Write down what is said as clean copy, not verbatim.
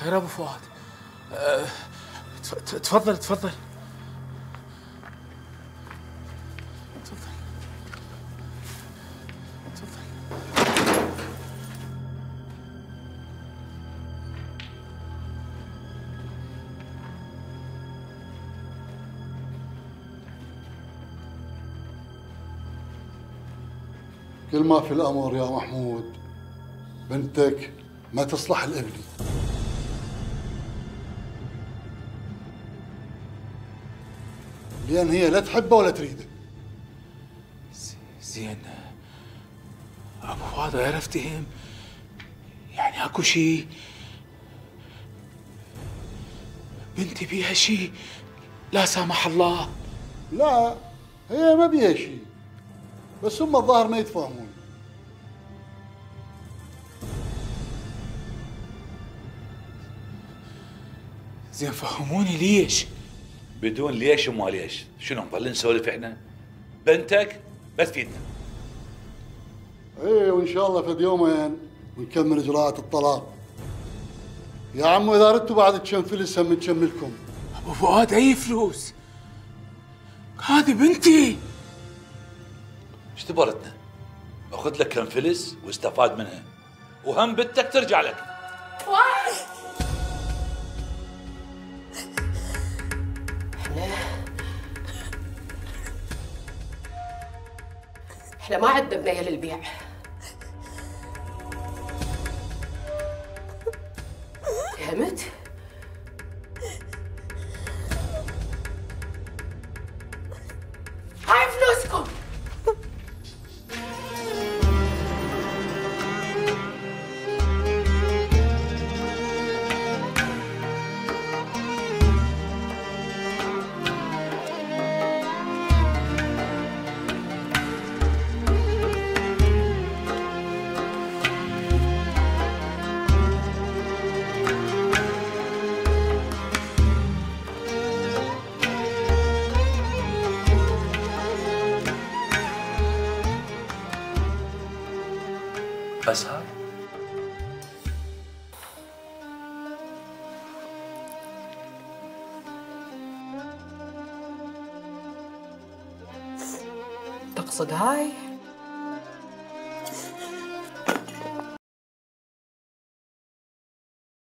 خير يا ابو فؤاد. اتفضل اتفضل. كل ما في الأمر يا محمود بنتك ما تصلح لابني. لأن هي لا تحبه ولا تريده. زين أبو فؤاد عرفت هم؟ يعني أكو شيء بنتي بيها شيء لا سامح الله؟ لا هي ما بيها شيء. بس هم الظاهر ما يتفاهمون. زين فهموني ليش؟ بدون ليش وما ليش، شنو نظل نسولف احنا؟ بنتك بس فيدنا. ايه وان شاء الله فد يومين ونكمل اجراءات الطلاق. يا عمو اذا ردتوا بعد كم فلس هم نكملكم. ابو فؤاد اي فلوس؟ هذه بنتي. اجتبرتنا اخذ لك كم فلس واستفاد منها وهم بنتك ترجع لك. واي احنا ما عندنا بنيه للبيع. فهمت؟ هاي فلوسكم. أسهر تقصد هاي؟